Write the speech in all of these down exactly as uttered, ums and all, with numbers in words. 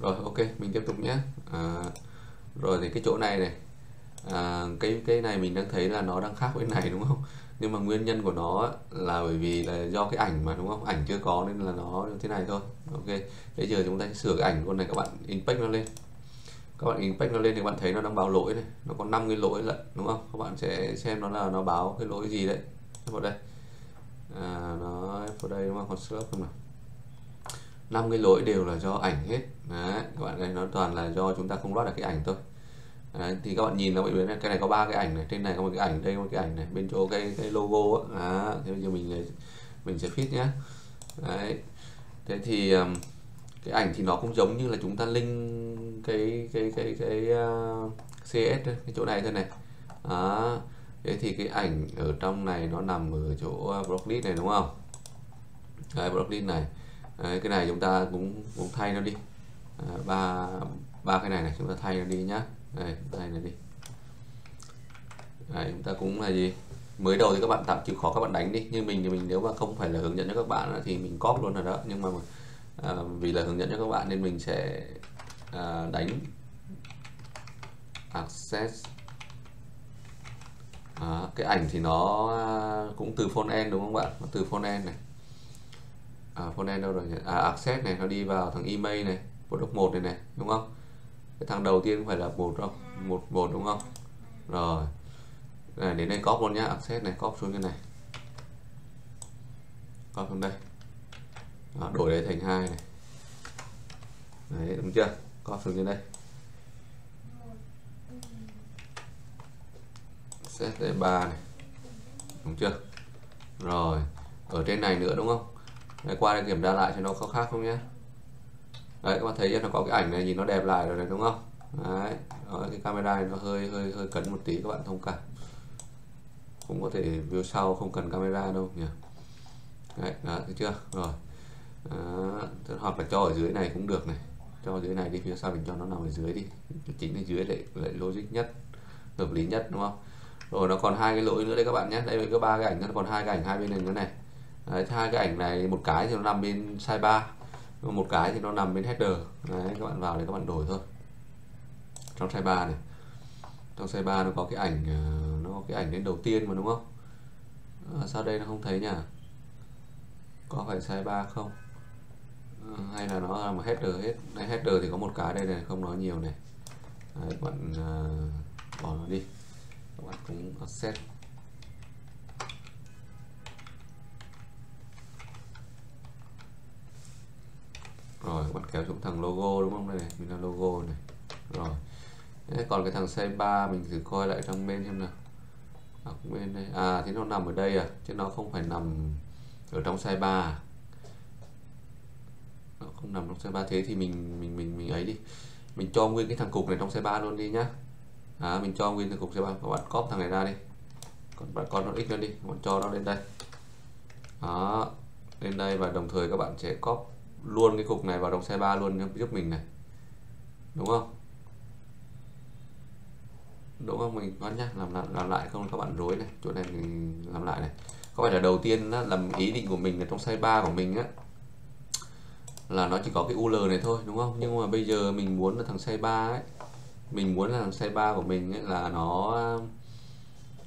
Rồi ok, mình tiếp tục nhé. À, rồi thì cái chỗ này này, à, cái cái này mình đang thấy là nó đang khác bên này đúng không, nhưng mà nguyên nhân của nó là bởi vì là do cái ảnh mà đúng không, ảnh chưa có nên là nó thế này thôi. Ok, bây giờ chúng ta sẽ sửa cái ảnh con này, các bạn inspect nó lên, các bạn inspect nó lên thì bạn thấy nó đang báo lỗi này, nó có năm cái lỗi lận đúng không, các bạn sẽ xem nó là nó báo cái lỗi gì đấy. Vào đây, à, nó vào đây đúng không, còn sửa không nào, năm cái lỗi đều là do ảnh hết. Đấy, các bạn này nó toàn là do chúng ta không load được cái ảnh thôi. Đấy, thì các bạn nhìn là bệnh này, cái này có ba cái ảnh này, trên này có một cái ảnh, đây có một cái ảnh này, bên chỗ cái cái logo á. À, thế bây giờ mình mình sẽ fit nhé. Đấy, thế thì cái ảnh thì nó cũng giống như là chúng ta link cái cái cái cái, cái uh, xê ét cái chỗ này thôi này. Đó. Thế thì cái ảnh ở trong này nó nằm ở chỗ blocklist này đúng không? Đấy, blocklist này. Đấy, cái này chúng ta cũng cũng thay nó đi. À, ba ba cái này này chúng ta thay nó đi nhá. Đây, đây này đi. Đấy, chúng ta cũng là gì, mới đầu thì các bạn tạm chịu khó, các bạn đánh đi, nhưng mình thì mình nếu mà không phải là hướng dẫn cho các bạn thì mình copy luôn rồi đó, nhưng mà à, vì là hướng dẫn cho các bạn nên mình sẽ à, đánh access. À, cái ảnh thì nó cũng từ font end đúng không bạn, nó từ font end này, à, font end đâu rồi nhỉ? À, access này, nó đi vào thằng email này, product một này này đúng không, cái thằng đầu tiên cũng phải là một không một một đúng không. Rồi này, đến đây copy luôn nhá, access này, copy xuống cái này, copy xuống đây. Đó, đổi đây thành hai này, đấy đúng chưa, copy xuống trên đây, set đây ba này đúng chưa. Rồi ở trên này nữa đúng không, đây qua đây kiểm tra lại cho nó có khác không nhé. Đấy, các bạn thấy nó có cái ảnh này, nhìn nó đẹp lại rồi này đúng không. Đấy, đó, cái camera này nó hơi hơi hơi cấn một tí, các bạn thông cảm, cũng có thể view sau không cần camera đâu nhỉ. Đấy, đó, thấy chưa. Rồi đó, hoặc là cho ở dưới này cũng được này, cho ở dưới này đi, phía sau mình cho nó nằm ở dưới đi, chính ở dưới lại, lại logic nhất, hợp lý nhất đúng không. Rồi nó còn hai cái lỗi nữa đấy các bạn nhé, đây có ba cái ảnh, nó còn hai cái ảnh hai bên này nữa này. Đấy, hai cái ảnh này, một cái thì nó nằm bên size ba, một cái thì nó nằm bên header. Đấy, các bạn vào để các bạn đổi thôi. Trong size ba này, trong size ba nó có cái ảnh, nó có cái ảnh đến đầu tiên mà đúng không? À, sao đây nó không thấy nhỉ? Có phải size ba không? À, hay là nó là một header hết? Đây, header thì có một cái đây này, không nói nhiều này. Đấy, các bạn à, bỏ nó đi. Các bạn cũng accept. Rồi các bạn kéo xuống thằng logo đúng không, đây này, mình là logo này. Rồi đấy, còn cái thằng size ba mình thử coi lại trong bên xem nào. À, bên đây, à thì nó nằm ở đây à, chứ nó không phải nằm ở trong size ba, nó không nằm trong size ba. Thế thì mình mình mình mình ấy đi, mình cho nguyên cái thằng cục này trong size ba luôn đi nhá. À, mình cho nguyên thằng cục size ba, các bạn copy thằng này ra đi, còn bạn con nó x nó đi, các bạn cho nó lên đây. Đó, lên đây, và đồng thời các bạn sẽ copy luôn cái cục này vào trong size ba luôn giúp mình này, đúng không? Đúng không, mình nói nhá, làm, làm làm lại không các bạn rối này, chỗ này mình làm lại này. Có phải là đầu tiên đó, làm ý định của mình là trong size ba của mình á là nó chỉ có cái u lờ này thôi đúng không? Nhưng mà bây giờ mình muốn là thằng size ba ấy, mình muốn là thằng size ba của mình ấy, là nó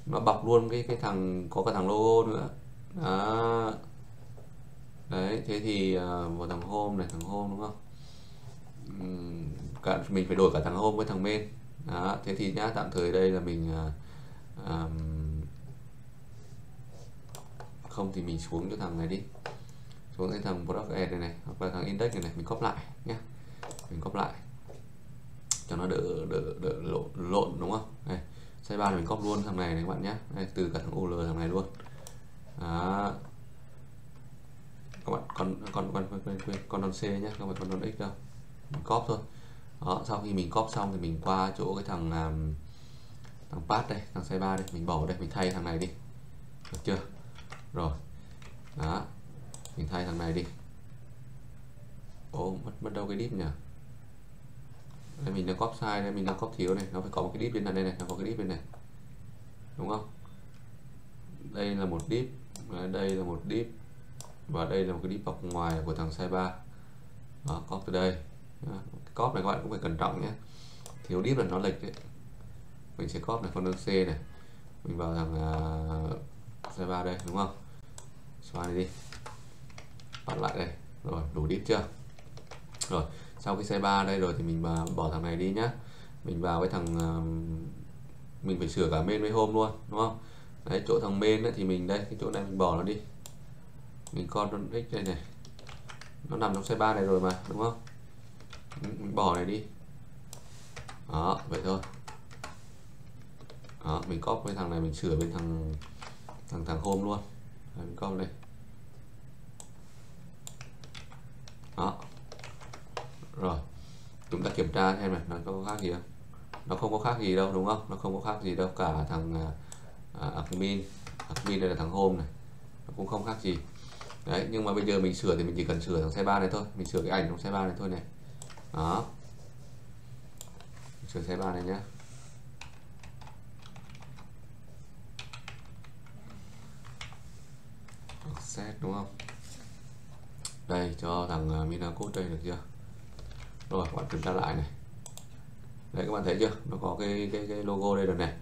nó bọc luôn cái cái thằng có cả thằng logo nữa. Đó. Đấy, thế thì một thằng home này, thằng home đúng không? Cả, mình phải đổi cả thằng home với thằng main. Đó, thế thì nhá, tạm thời đây là mình um, không thì mình xuống cho thằng này đi, xuống cái thằng product ad này này, hoặc là thằng index này này, mình copy lại nhé, mình copy lại cho nó đỡ đỡ đỡ lộn lộn đúng không? Đây, size ba mình copy luôn thằng này này các bạn nhé, đây, từ cả thằng u lờ thằng này luôn. Đó. Các bạn còn còn còn quên quên con đòn C nhé, không phải con đòn X đâu, mình copy thôi. Đó, sau khi mình copy xong thì mình qua chỗ cái thằng um, thằng path đây, thằng size ba đây, mình bỏ đây, mình thay thằng này đi, được chưa? Rồi đó, mình thay thằng này đi. Ồ, mất mất đâu cái div nhỉ, đây mình đã copy sai, đây mình đã copy thiếu này, nó phải có một cái div bên này, đây này nó có cái div bên này đúng không, đây là một div, đây là một div, và đây là một cái div bọc ngoài của thằng size ba. Đó, copy từ đây à, cóp này các bạn cũng phải cẩn trọng nhé, thiếu deep là nó lệch đấy. Mình sẽ cóp này con C này, mình vào thằng uh, ba đây đúng không, xóa này đi, bắt lại đây, rồi đủ deep chưa. Rồi sau cái xe ba đây rồi thì mình vào, bỏ thằng này đi nhá, mình vào với thằng uh, mình phải sửa cả main với home luôn đúng không. Đấy, chỗ thằng main ấy, thì mình đây cái chỗ này mình bỏ nó đi, mình con x đây này, nó nằm trong xe ba này rồi mà đúng không, mình bỏ này đi đó, vậy thôi đó. Mình copy với thằng này, mình sửa bên thằng thằng thằng home luôn. Đấy, mình copy đây đó. Rồi chúng ta kiểm tra xem này, nó có khác gì không, nó không có khác gì đâu đúng không, nó không có khác gì đâu cả. Thằng uh, admin admin đây là thằng home này, nó cũng không khác gì đấy. Nhưng mà bây giờ mình sửa thì mình chỉ cần sửa thằng xe ba này thôi, mình sửa cái ảnh trong xe ba này thôi này đó, sửa xe ba này nhé. Set đúng không, đây cho thằng minacode đây được chưa. Rồi các bạn kiểm tra lại này, đấy các bạn thấy chưa, nó có cái cái, cái logo đây rồi này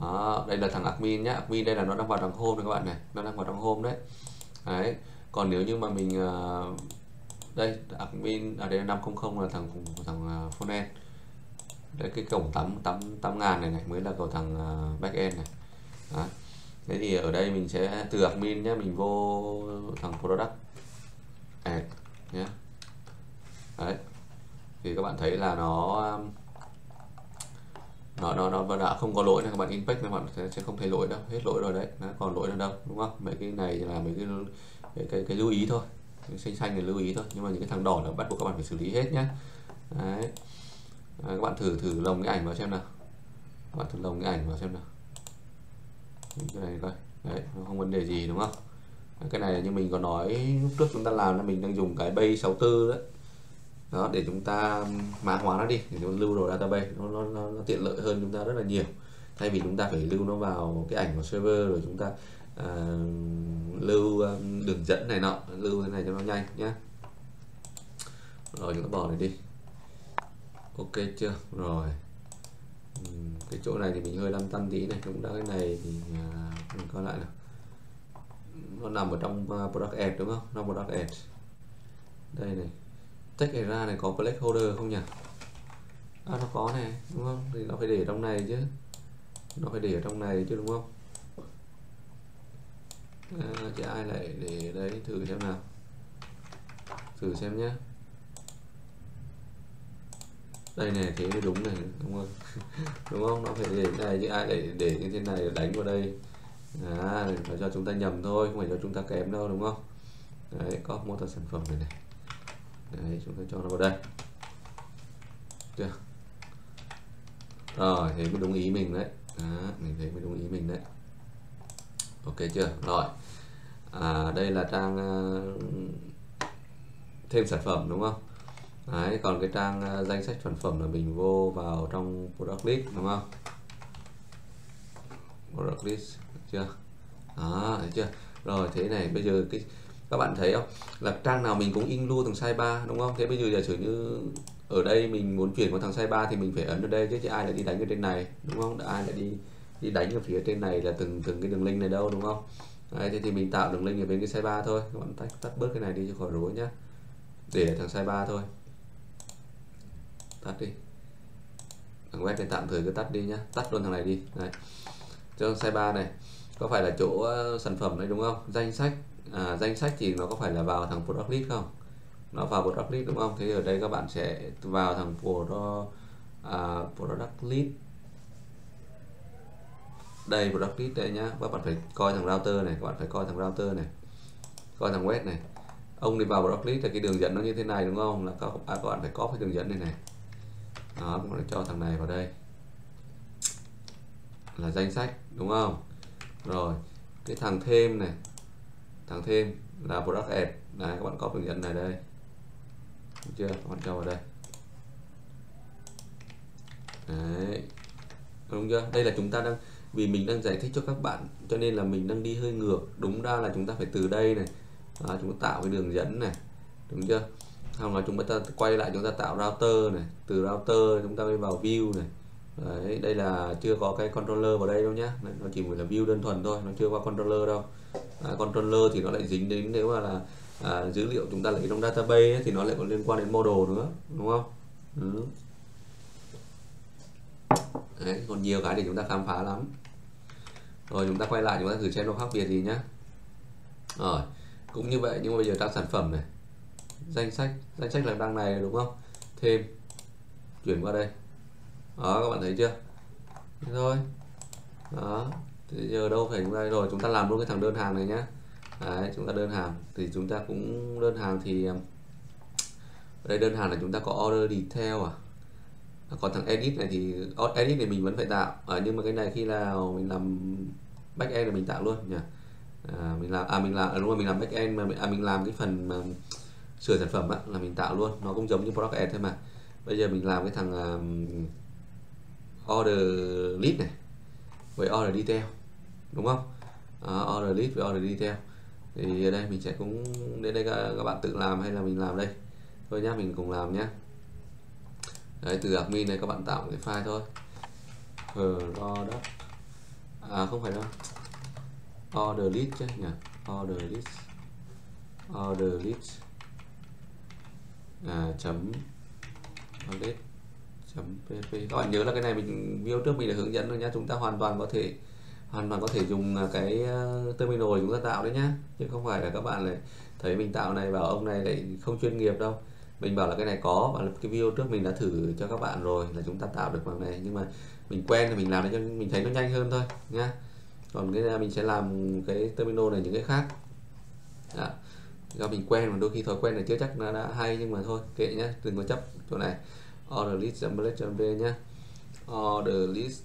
đó. Đây là thằng admin nhá, admin đây là nó đang vào trong home này các bạn này, nó đang vào trong home đấy. Đấy, còn nếu như mà mình uh, đây admin ở đây là năm không không là thằng thằng uh, frontend. Đấy, cái cổng tám tám tám ngàn này này mới là cầu thằng uh, backend này. Đó. Thế thì ở đây mình sẽ từ admin nhé, mình vô thằng product add nhé. Đấy. Thì các bạn thấy là nó nó nó nó đã không có lỗi này các bạn, inspect các bạn sẽ, sẽ không thấy lỗi đâu, hết lỗi rồi đấy, nó còn lỗi nữa đâu đúng không. Mấy cái này là mấy cái cái cái, cái lưu ý thôi, cái xanh xanh là lưu ý thôi, nhưng mà những cái thằng đỏ là bắt buộc các bạn phải xử lý hết nhé. Đấy. À, các bạn thử thử lồng cái ảnh vào xem nào, các bạn thử lồng cái ảnh vào xem nào, cái này coi đấy, nó không vấn đề gì đúng không. Cái này như mình có nói lúc trước chúng ta làm là mình đang dùng cái base sáu mươi tư đấy đó, để chúng ta mã hóa nó đi, để nó lưu vào database, nó, nó, nó, nó tiện lợi hơn chúng ta rất là nhiều, thay vì chúng ta phải lưu nó vào cái ảnh của server rồi chúng ta uh, lưu um, đường dẫn này nọ, lưu thế này cho nó nhanh nhé. Rồi chúng ta bỏ này đi, ok chưa. Rồi cái chỗ này thì mình hơi lăn tăn tí này, cũng đã cái này thì uh, mình coi lại nào, nó nằm ở trong uh, product add đúng không, nó product add đây này. Tách này ra này có placeholder không nhỉ? À, nó có này đúng không? Thì nó phải để ở trong này chứ, nó phải để ở trong này chứ đúng không? À, chứ ai lại để đấy, thử xem nào, thử xem nhé. Đây này, thế mới đúng này đúng không? Đúng không? Nó phải để ở này chứ, ai lại để như thế này đánh vào đây? À, phải cho chúng ta nhầm thôi, không phải cho chúng ta kém đâu đúng không? Đấy, có một tờ sản phẩm này này. Đấy, chúng ta cho nó vào đây. Được. Rồi, thấy mới đúng ý mình đấy. Đó, mình thấy mới đúng ý mình đấy. Ok chưa? Rồi. À, đây là trang uh, thêm sản phẩm đúng không? Đấy, còn cái trang uh, danh sách sản phẩm là mình vô vào trong product list đúng không? Product list, được chưa? Đó, thấy chưa? Rồi, thế này bây giờ cái các bạn thấy không, là trang nào mình cũng include thằng size ba đúng không. Thế bây giờ giả sử như ở đây mình muốn chuyển qua thằng size ba thì mình phải ấn ở đây chứ, chứ ai lại đi đánh ở trên này đúng không, đã ai lại đi đi đánh ở phía trên này là từng từng cái đường link này đâu đúng không. Đấy, thế thì mình tạo đường link ở bên cái size ba thôi, các bạn tách tắt bớt cái này đi cho khỏi rối nhá, để thằng size ba thôi, tắt đi thằng web này, tạm thời cứ tắt đi nhá, tắt luôn thằng này đi. Đấy, cho size ba này có phải là chỗ sản phẩm đấy đúng không, danh sách. À, danh sách thì nó có phải là vào thằng product list không, nó vào product list đúng không. Thế ở đây các bạn sẽ vào thằng product, uh, product list đây, product list đây nhá. Các bạn phải coi thằng router này, các bạn phải coi thằng router này, coi thằng web này, ông đi vào product list là cái đường dẫn nó như thế này đúng không, là các, à, các bạn phải copy cái đường dẫn này này đó, các bạn cho thằng này vào đây là danh sách đúng không. Rồi cái thằng thêm này, thằng thêm là product add này, các bạn copy đường dẫn này đây, được chưa, các bạn cho vào đây. Đấy, đúng chưa, đây là chúng ta đang, vì mình đang giải thích cho các bạn cho nên là mình đang đi hơi ngược. Đúng ra là chúng ta phải từ đây này, à, chúng ta tạo cái đường dẫn này đúng chưa, Xong là chúng ta quay lại, chúng ta tạo router này, từ router chúng ta đi vào view này. Đấy, đây là chưa có cái controller vào đây đâu nhá, nó chỉ là view đơn thuần thôi, nó chưa qua controller đâu. À, controller thì nó lại dính đến, nếu mà là à, dữ liệu chúng ta lấy trong database ấy, thì nó lại còn liên quan đến model nữa, đúng không? Ừ. Đấy, còn nhiều cái để chúng ta khám phá lắm. Rồi chúng ta quay lại, chúng ta thử xem nó khác biệt gì nhá. Rồi cũng như vậy, nhưng mà bây giờ trang sản phẩm này, danh sách, danh sách là trang này đúng không? Thêm, chuyển qua đây. Đó, các bạn thấy chưa? Thế thôi. Đó, thì giờ đâu phải chúng ta, rồi chúng ta làm luôn cái thằng đơn hàng này nhá. Đấy, chúng ta đơn hàng thì chúng ta cũng đơn hàng thì ở đây đơn hàng là chúng ta có order detail à. Còn thằng edit này thì edit này mình vẫn phải tạo, à, nhưng mà cái này khi nào mình làm back end là mình tạo luôn nhỉ? À, mình làm à mình làm đúng rồi, mình làm back end mà mình, à, mình làm cái phần mà sửa sản phẩm á, là mình tạo luôn, nó cũng giống như product end thôi mà. Bây giờ mình làm cái thằng uh, order list này với order detail đúng không? À, order list với order detail thì ở đây mình sẽ cũng đến đây các, các bạn tự làm hay là mình làm đây thôi nhá, mình cùng làm nhá. Đấy, từ admin này các bạn tạo một cái file thôi. Product à không phải đâu, order list chứ nhỉ, order list order list à, chấm list chấm pê pê. Các bạn nhớ là cái này mình video trước mình đã hướng dẫn rồi nhá, chúng ta hoàn toàn có thể hoàn toàn có thể dùng cái terminal chúng ta tạo đấy nhá, chứ không phải là các bạn lại thấy mình tạo này bảo ông này lại không chuyên nghiệp đâu. Mình bảo là cái này có, và cái video trước mình đã thử cho các bạn rồi là chúng ta tạo được bằng này, nhưng mà mình quen thì mình làm để cho mình thấy nó nhanh hơn thôi nhá. Còn cái này mình sẽ làm cái terminal này những cái khác. Đó. Do mình quen mà, đôi khi thói quen này chưa chắc nó đã hay, nhưng mà thôi kệ nhá, đừng có chấp chỗ này. Order list .v nhá. Order list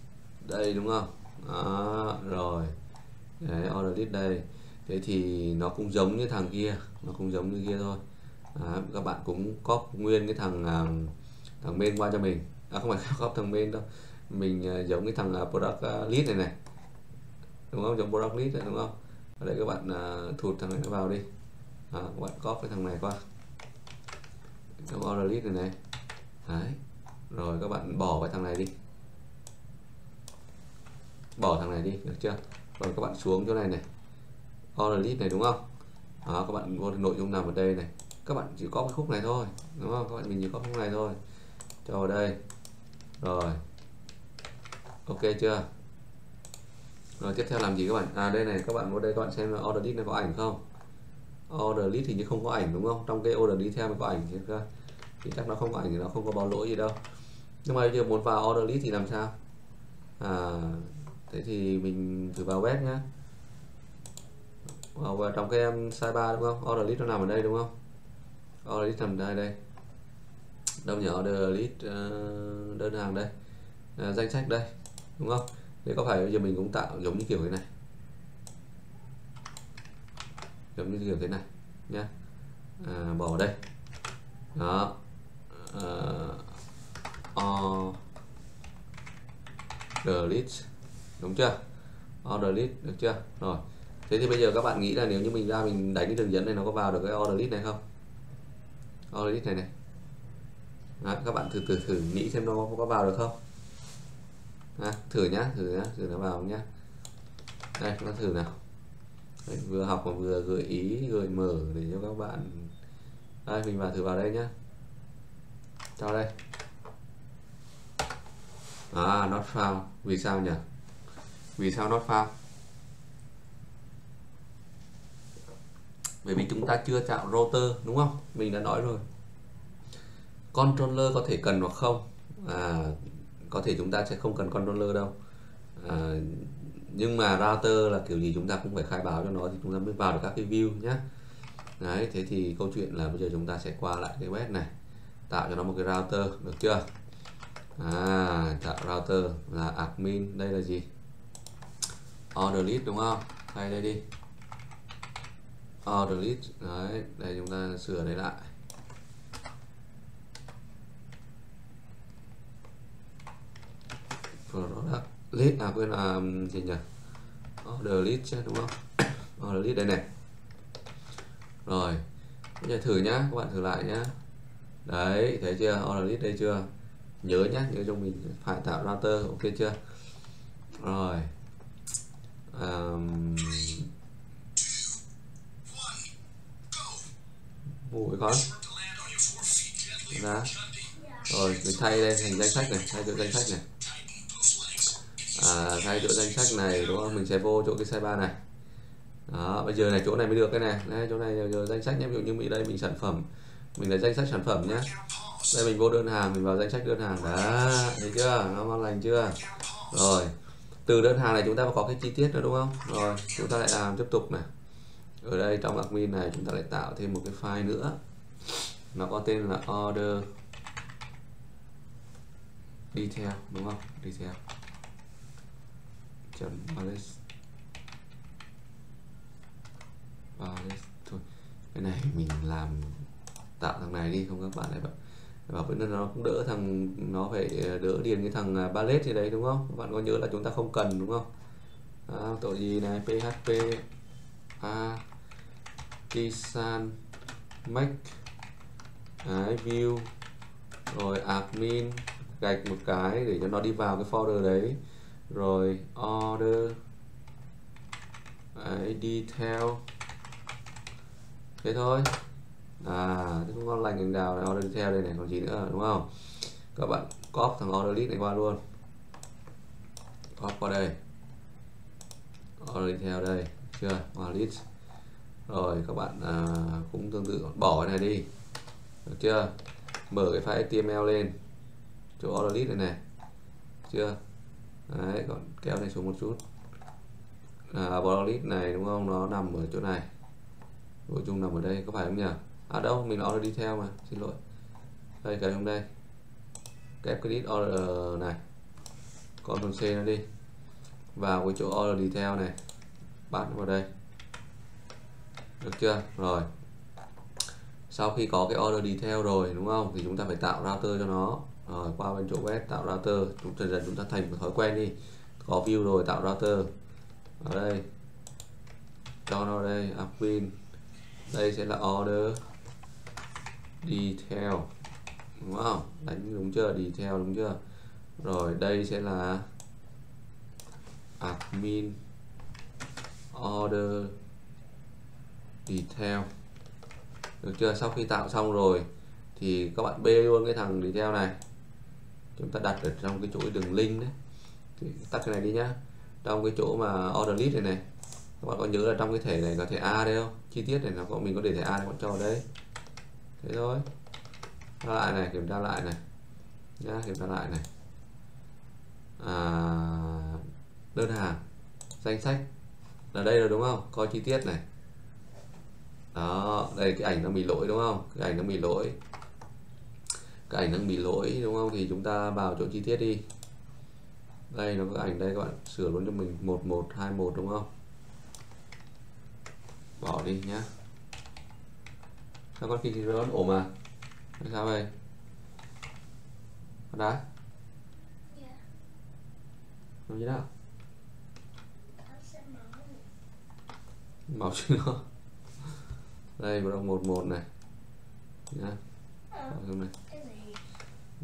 đây đúng không? Đó, rồi. Đấy, order list đây. Thế thì nó cũng giống như thằng kia, nó cũng giống như kia thôi. À, các bạn cũng copy nguyên cái thằng uh, thằng main qua cho mình, à, không phải copy thằng main đâu, mình uh, giống cái thằng uh, product uh, list này này đúng không, giống product list này đúng không? Ở đây các bạn uh, thụt thằng này nó vào đi, à, các bạn copy cái thằng này qua trong order list này này. Đấy. Rồi các bạn bỏ cái thằng này đi, bỏ thằng này đi được chưa? Rồi các bạn xuống chỗ này này, order list này đúng không? Đó, các bạn vô nội dung nằm ở đây này, các bạn chỉ có cái khúc này thôi đúng không? Các bạn mình chỉ có khúc này thôi cho vào đây. Rồi ok chưa? Rồi tiếp theo làm gì các bạn? À đây này, các bạn vào đây các bạn xem là order list này có ảnh không. Order list thì như không có ảnh đúng không? Trong cái order list theo mình có ảnh thì chắc nó không có ảnh, thì nó không có báo lỗi gì đâu. Nhưng mà bây giờ muốn vào order list thì làm sao? À thế thì mình thử vào web nhá, vào trong cái sidebar đúng không? Order list nó nằm ở đây đúng không? Order list nằm đây đây đâu nhỉ? Order list uh, đơn hàng đây, uh, danh sách đây đúng không? Thế có phải bây giờ mình cũng tạo giống như kiểu thế này, giống như kiểu thế này nhá, à, bỏ đây đó, uh, order list đúng chưa? Order list được chưa? Rồi thế thì bây giờ các bạn nghĩ là nếu như mình ra mình đánh cái đường dẫn này, nó có vào được cái order list này không? Order list này này. Đấy, các bạn thử thử thử nghĩ xem nó có vào được không? À, thử nhá, thử nhá, thử nó vào nhá. Đây, chúng ta thử nào. Đấy, vừa học mà vừa gợi ý, gợi mở để cho các bạn. Đây, mình vào thử vào đây nhá. Cho đây. À, not found. Vì sao nhỉ? Vì sao not found? Bởi vì chúng ta chưa tạo router đúng không? Mình đã nói rồi, controller có thể cần hoặc không, à, có thể chúng ta sẽ không cần controller đâu, à, nhưng mà router là kiểu gì chúng ta cũng phải khai báo cho nó thì chúng ta mới vào được các cái view nhé. Đấy, thế thì câu chuyện là bây giờ chúng ta sẽ qua lại cái web này, tạo cho nó một cái router được chưa? À, tạo router là admin, đây là gì? Order list đúng không? Thay đây đi order list. Đấy, đây chúng ta sửa đây lại. Product list là quên là gì nhỉ? Order list đúng không? Order list đây này. Rồi, bây giờ thử nhá, các bạn thử lại nhá. đấy, thấy chưa, order list đây chưa, nhớ nhá, nhớ cho mình phải tạo router, ok chưa. Rồi um... mũi con đó. Rồi mình thay lên thành danh sách này, thay chỗ danh sách này, à, thay chỗ danh sách này đúng không, mình sẽ vô chỗ cái sidebar này đó. Bây giờ này chỗ này mới được, cái này đây, chỗ này giờ danh sách nhé, ví dụ như mình đây mình sản phẩm, mình là danh sách sản phẩm nhé, đây mình vô đơn hàng, mình vào danh sách đơn hàng đó, thấy chưa, nó ngon lành chưa. Rồi từ đơn hàng này chúng ta có cái chi tiết nữa đúng không, rồi chúng ta lại làm tiếp tục này, ở đây trong admin này chúng ta lại tạo thêm một cái file nữa, nó có tên là order detail đúng không, detail chấm balance balance thôi, cái này mình làm tạo thằng này đi, không các bạn lại bảo với nó cũng đỡ, thằng nó phải đỡ điền cái thằng balance gì đấy đúng không, các bạn có nhớ là chúng ta không cần đúng không. À, tội gì này php a kisan make đấy, view rồi admin gạch một cái để cho nó đi vào cái folder đấy, rồi order đấy, detail thế thôi à, thế cũng ngon lành đường đào này, order detail đây này còn gì nữa đúng không, các bạn copy thằng order list này qua luôn, copy qua đây, order detail đây chưa, qua list rồi các bạn à, cũng tương tự bỏ cái này đi, được chưa, mở cái file html lên chỗ order list này này, chưa đấy, còn kéo này xuống một chút, à, order list này đúng không, nó nằm ở chỗ này, nội dung nằm ở đây có phải không nhỉ, à đâu mình là order detail mà, xin lỗi, đây cái trong đây kép cái list order này, Ctrl C nó đi vào cái chỗ order detail này, bắt vào đây, được chưa. Rồi sau khi có cái order detail rồi đúng không, thì chúng ta phải tạo router cho nó, rồi qua bên chỗ web tạo router, chúng ta dần chúng ta thành một thói quen đi, có view rồi tạo router ở đây, cho nó đây admin, đây sẽ là order detail đúng không, đánh đúng chưa, detail đúng chưa, rồi đây sẽ là admin order detail, được chưa. Sau khi tạo xong rồi thì các bạn bê luôn cái thằng detail này, chúng ta đặt ở trong cái chỗ đường link đấy, thì tắt cái này đi nhá, trong cái chỗ mà order list này này, các bạn có nhớ là trong cái thẻ này có thẻ A đấy không, chi tiết này là bọn mình có để thẻ A này, bọn cho ở đây thế thôi. Ra lại này, kiểm tra lại này nhá, kiểm tra lại này, à, đơn hàng danh sách là đây rồi đúng không, coi chi tiết này đó, đây cái ảnh nó bị lỗi đúng không, cái ảnh nó bị lỗi cái ảnh nó bị lỗi đúng không, thì chúng ta vào chỗ chi tiết đi, đây nó có ảnh đây, các bạn sửa luôn cho mình một một hai một đúng không, bỏ đi nhá, sao con kia nó ổn mà sao vậy con đá làm gì đó màu chứ nó đây vào một một này nhá, không này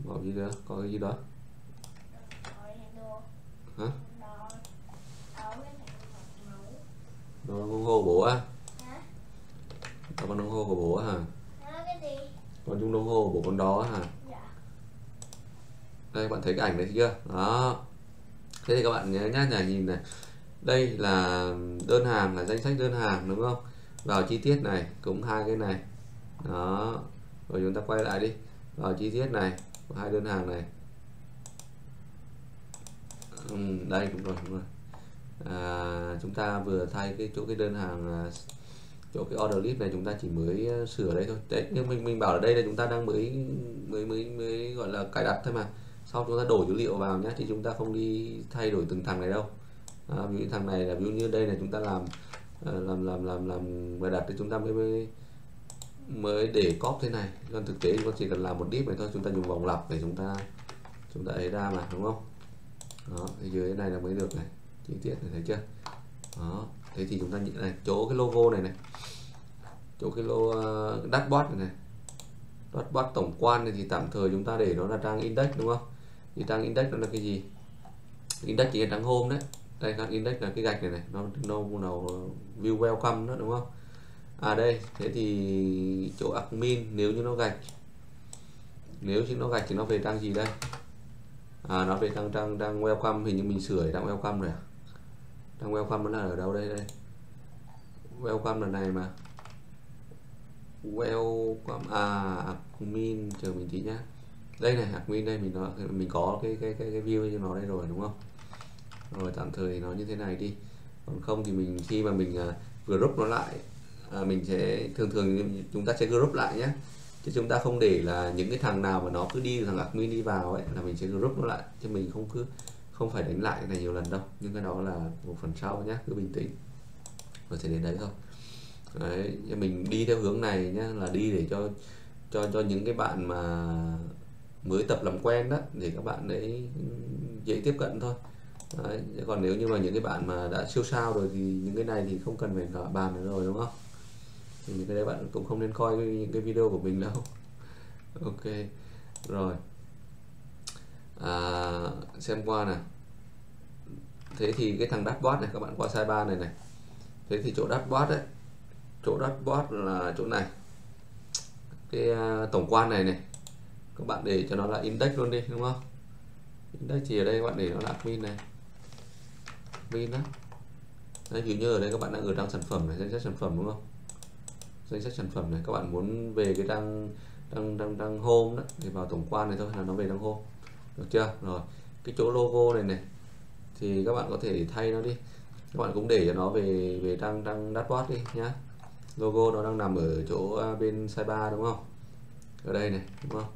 màu gì đó có cái gì đó hả, đồ đồng hồ bố á, con đồng hồ của bố hả, con chung đồng hồ của con đó hả, đây bạn thấy cái ảnh đấy chưa đó, thế thì các bạn nhớ nhá, nhà nhìn này, đây là đơn hàng, là danh sách đơn hàng đúng không, vào chi tiết này cũng hai cái này đó, rồi chúng ta quay lại đi, vào chi tiết này của hai đơn hàng này, ừ, đây cũng rồi, đúng rồi. À, chúng ta vừa thay cái chỗ cái đơn hàng, chỗ cái order list này chúng ta chỉ mới sửa đây thôi đấy, nhưng mình mình bảo ở đây là chúng ta đang mới mới mới mới gọi là cài đặt thôi mà, sau chúng ta đổi dữ liệu vào nhé, chứ chúng ta không đi thay đổi từng thằng này đâu. À, ví dụ thằng này là ví dụ như đây là chúng ta làm làm làm làm làm và đặt thì chúng ta mới mới, mới để cóp thế này, còn thực tế chúng ta chỉ cần làm một div này thôi, chúng ta dùng vòng lặp để chúng ta chúng ta ấy ra mà đúng không, đó thì dưới này là mới được này, chi tiết này thấy chưa đó. Thế thì chúng ta nhìn này chỗ cái logo này này, chỗ cái lô uh, dashboard này này Dot plot tổng quan này thì tạm thời chúng ta để nó là trang index, đúng không? Thì trang index nó là cái gì? Index chỉ là trang home đấy. Đây trang index là cái gạch này này, nó nó nào view welcome đó, đúng không? À đây, thế thì chỗ admin nếu như nó gạch, nếu chứ nó gạch thì nó về trang gì đây? À, nó về trang trang trang welcome, hình như mình sửa trang welcome rồi. À? Trang welcome nó là ở đâu đây đây? Welcome lần này mà. Welcome à admin, chờ mình tí nhá. Đây này, admin đây mình nó mình có cái cái cái cái view cho nó đây rồi, đúng không? Rồi tạm thời nó như thế này đi. Còn không thì mình khi mà mình uh, group nó lại, à, mình sẽ thường thường chúng ta sẽ group lại nhé, chứ chúng ta không để là những cái thằng nào mà nó cứ đi, thằng admin đi vào ấy là mình sẽ group nó lại, chứ mình không cứ không phải đánh lại cái này nhiều lần đâu, nhưng cái đó là một phần sau nhé, cứ bình tĩnh rồi sẽ đến đấy thôi. Đấy, mình đi theo hướng này nhé, là đi để cho cho cho những cái bạn mà mới tập làm quen đó, để các bạn đấy dễ tiếp cận thôi. Đấy, còn nếu như mà những cái bạn mà đã siêu sao rồi thì những cái này thì không cần phải bàn nữa rồi, đúng không? Thì những cái đấy bạn cũng không nên coi những cái video của mình đâu. Ok rồi, à, xem qua nè. Thế thì cái thằng dashboard này, các bạn qua sidebar ba này này, thế thì chỗ dashboard đấy, chỗ dashboard là chỗ này, cái uh, tổng quan này này, các bạn để cho nó là index luôn đi, đúng không? Index thì ở đây các bạn để nó là admin này, admin đó. Đấy, ví dụ như ở đây các bạn đang ở trang sản phẩm này, danh sách sản phẩm, đúng không? Danh sách sản phẩm này, các bạn muốn về cái trang trang trang, trang home đó thì vào tổng quan này thôi là nó về trang home, được chưa? Rồi cái chỗ logo này này thì các bạn có thể thay nó đi, các bạn cũng để cho nó về về trang trang dashboard đi nhá. Logo nó đang nằm ở chỗ bên sidebar, đúng không? Ở đây này, đúng không?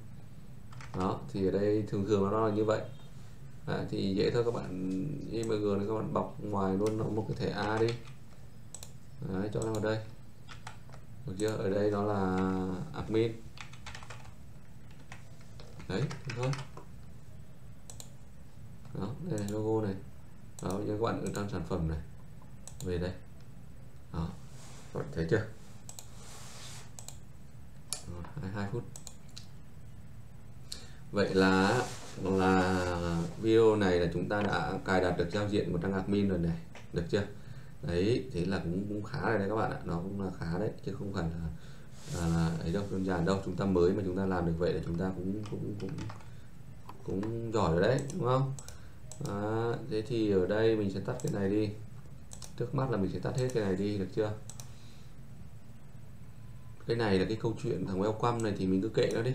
Đó thì ở đây thường thường nó là như vậy. À, thì dễ thôi, các bạn img này các bạn bọc ngoài luôn nó một cái thẻ a đi. Đấy, cho nó vào đây. Được chưa? Ở đây nó là admin. Đấy, thôi. Đó, đây này, logo này. Đó, các bạn ở trong sản phẩm này. Về đây. Đó. Rồi, thấy chưa? Rồi, hai phút. Vậy là là video này là chúng ta đã cài đặt được giao diện của trang admin rồi này, được chưa? Đấy, thế là cũng cũng khá rồi đấy các bạn ạ, nó cũng là khá đấy, chứ không phải là, là, là ấy đâu, đơn giản đâu. Chúng ta mới mà chúng ta làm được vậy là chúng ta cũng cũng cũng cũng giỏi rồi đấy, đúng không? Đó, thế thì ở đây mình sẽ tắt cái này đi, trước mắt là mình sẽ tắt hết cái này đi, được chưa? Cái này là cái câu chuyện thằng welcome này thì mình cứ kệ nó đi.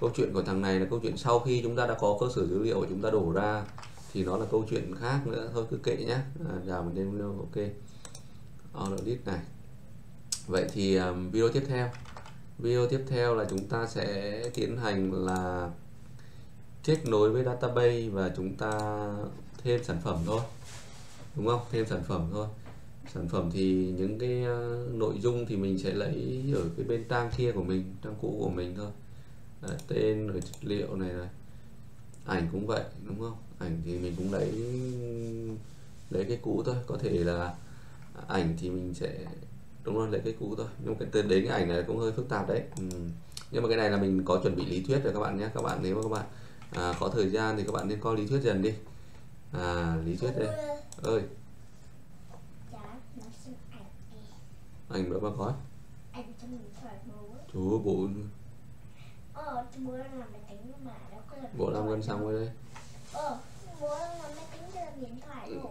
Câu chuyện của thằng này là câu chuyện sau khi chúng ta đã có cơ sở dữ liệu của chúng ta đổ ra thì nó là câu chuyện khác nữa, thôi cứ kệ nhé. Vào một đêm luôn, ok. Audit này. Vậy thì um, video tiếp theo, video tiếp theo là chúng ta sẽ tiến hành là kết nối với database và chúng ta thêm sản phẩm thôi, đúng không? Thêm sản phẩm thôi. Sản phẩm thì những cái uh, nội dung thì mình sẽ lấy ở cái bên trang kia của mình, trang cũ của mình thôi. Đấy, tên rồi chất liệu này này, ảnh cũng vậy, đúng không? Ảnh thì mình cũng lấy lấy cái cũ thôi, có thể là ảnh thì mình sẽ đúng rồi lấy cái cũ thôi, nhưng cái từ đến cái ảnh này cũng hơi phức tạp đấy. Ừ. Nhưng mà cái này là mình có chuẩn bị lý thuyết rồi các bạn nhé, các bạn nếu mà các bạn à, có thời gian thì các bạn nên coi lý thuyết dần đi. À, lý thuyết đây ơi, ảnh đâu mà có chú bộ bộ làm gần xong rồi đây. Ờ, bố làm máy tính cho điện thoại rồi.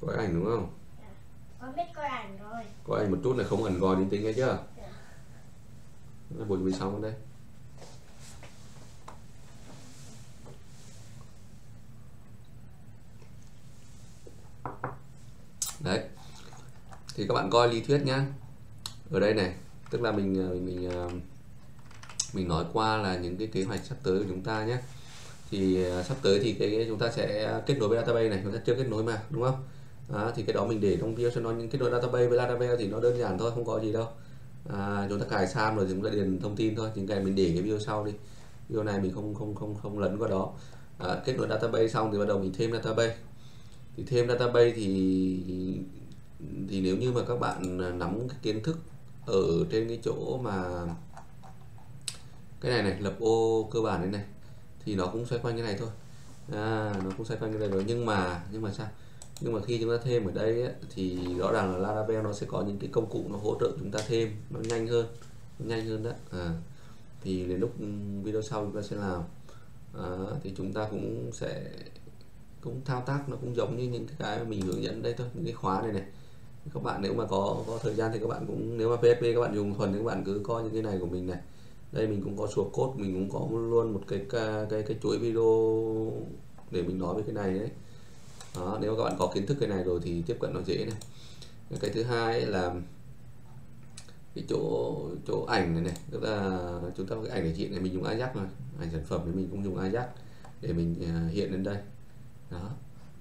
Có ảnh đúng không? Dạ. Con biết coi ảnh rồi. Có ảnh một chút này không ẩn gò đến tính nghe chưa? Dạ. Nó buổi mười sáu đây. Đấy. Thì các bạn coi lý thuyết nhá. Ở đây này, tức là mình mình mình mình nói qua là những cái kế hoạch sắp tới của chúng ta nhé. Thì sắp tới thì cái chúng ta sẽ kết nối với database này, chúng ta chưa kết nối mà, đúng không? À, thì cái đó mình để trong video cho nó, những kết nối database với database thì nó đơn giản thôi, không có gì đâu. À, chúng ta cài sam rồi thì chúng ta điền thông tin thôi, những cái mình để cái video sau đi, video này mình không không không không lấn qua đó. À, kết nối database xong thì bắt đầu mình thêm database, thì thêm database thì thì nếu như mà các bạn nắm cái kiến thức ở trên cái chỗ mà cái này này, lập ô cơ bản đấy này, thì nó cũng xoay quanh cái này thôi. À, nó cũng xoay quanh cái này rồi, nhưng mà nhưng mà sao? Nhưng mà khi chúng ta thêm ở đây ấy, thì rõ ràng là Laravel nó sẽ có những cái công cụ nó hỗ trợ chúng ta thêm, nó nhanh hơn, nó nhanh hơn đó. À, thì đến lúc video sau chúng ta sẽ làm, à, thì chúng ta cũng sẽ cũng thao tác nó cũng giống như những cái mình hướng dẫn đây thôi, những cái khóa này này. Các bạn nếu mà có có thời gian thì các bạn cũng, nếu mà pê hát pê các bạn dùng thuần thì các bạn cứ coi những cái này của mình này. Đây mình cũng có source code, mình cũng có luôn một cái cái cái, cái chuỗi video để mình nói về cái này đấy. Đó, nếu các bạn có kiến thức cái này rồi thì tiếp cận nó dễ này. Cái thứ hai là cái chỗ chỗ ảnh này này, tức là chúng ta cái ảnh đại diện này mình dùng Ajax này, ảnh sản phẩm thì mình cũng dùng Ajax để mình hiện lên đây. Đó,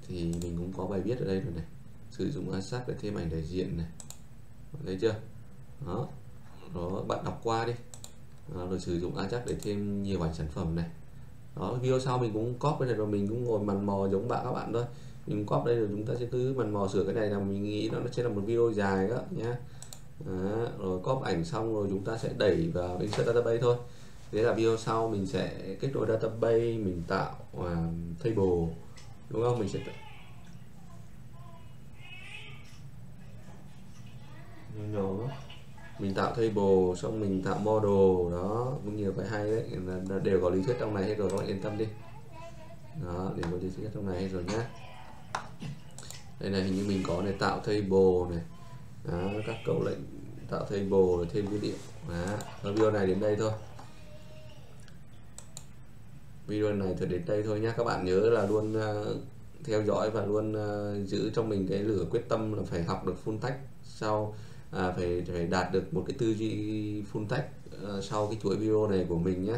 thì mình cũng có bài viết ở đây rồi này. Sử dụng Ajax để thêm ảnh đại diện này. Thấy chưa? Đó. Đó, bạn đọc qua đi. Đó, rồi sử dụng Ajax để thêm nhiều ảnh sản phẩm này. Đó, video sau mình cũng copy này rồi mình cũng ngồi mằn mò giống bạn các bạn thôi. Mình copy đây rồi chúng ta sẽ cứ mằn mò sửa cái này, là mình nghĩ nó sẽ là một video dài đó nhá. Đó, rồi copy ảnh xong rồi chúng ta sẽ đẩy vào insert database thôi. Thế là video sau mình sẽ kết nối database, mình tạo uh, table, đúng không? Mình sẽ nhỏ mình tạo table, xong mình tạo model, đó cũng nhiều cái hay đấy, đều có lý thuyết trong này hết rồi, các bạn yên tâm đi. Đó, đều có lý thuyết trong này hết rồi nhá. Đây này, hình như mình có này, tạo table này. Đó, các câu lệnh tạo table rồi thêm dữ liệu. Đó, video này đến đây thôi. Video này thì đến đây thôi nhá. Các bạn nhớ là luôn uh, theo dõi và luôn uh, giữ trong mình cái lửa quyết tâm là phải học được full text sau. À, phải, phải đạt được một cái tư duy full text uh, sau cái chuỗi video này của mình nhé.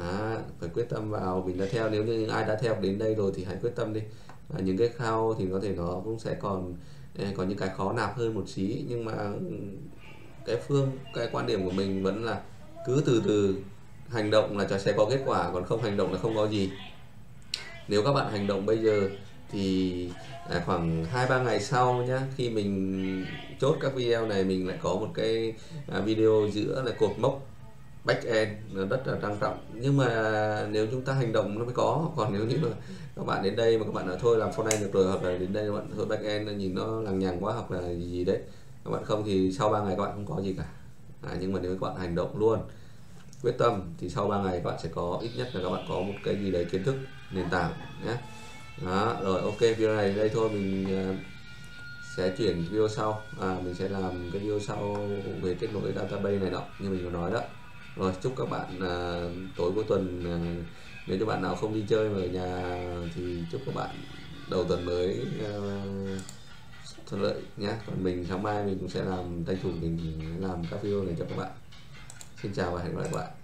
À, phải quyết tâm vào, mình đã theo, nếu như những ai đã theo đến đây rồi thì hãy quyết tâm đi. À, những cái khao thì có thể nó cũng sẽ còn eh, có những cái khó nạp hơn một xí, nhưng mà cái phương cái quan điểm của mình vẫn là cứ từ từ hành động là sẽ có kết quả, còn không hành động là không có gì. Nếu các bạn hành động bây giờ thì à, khoảng hai ba ngày sau nhé, khi mình chốt các video này, mình lại có một cái à, video giữa là cột mốc back end nó rất là trang trọng, nhưng mà nếu chúng ta hành động nó mới có. Còn nếu như là các bạn đến đây mà các bạn nói thôi làm for này được rồi, hoặc là đến đây các bạn thôi back end nhìn nó lằng nhằng quá hoặc là gì, gì đấy các bạn không, thì sau ba ngày các bạn không có gì cả. À, nhưng mà nếu các bạn hành động luôn, quyết tâm, thì sau ba ngày các bạn sẽ có ít nhất là các bạn có một cái gì đấy kiến thức nền tảng nhé. Đó, rồi ok, video này đây thôi, mình uh, sẽ chuyển video sau, à, mình sẽ làm cái video sau về kết nối database này đó, như mình có nói đó. Rồi chúc các bạn uh, tối cuối tuần, uh, nếu các bạn nào không đi chơi mà ở nhà thì chúc các bạn đầu tuần mới uh, thuận lợi nhé. Còn mình sáng mai mình cũng sẽ làm, tranh thủ mình làm các video này cho các bạn. Xin chào và hẹn gặp lại các bạn.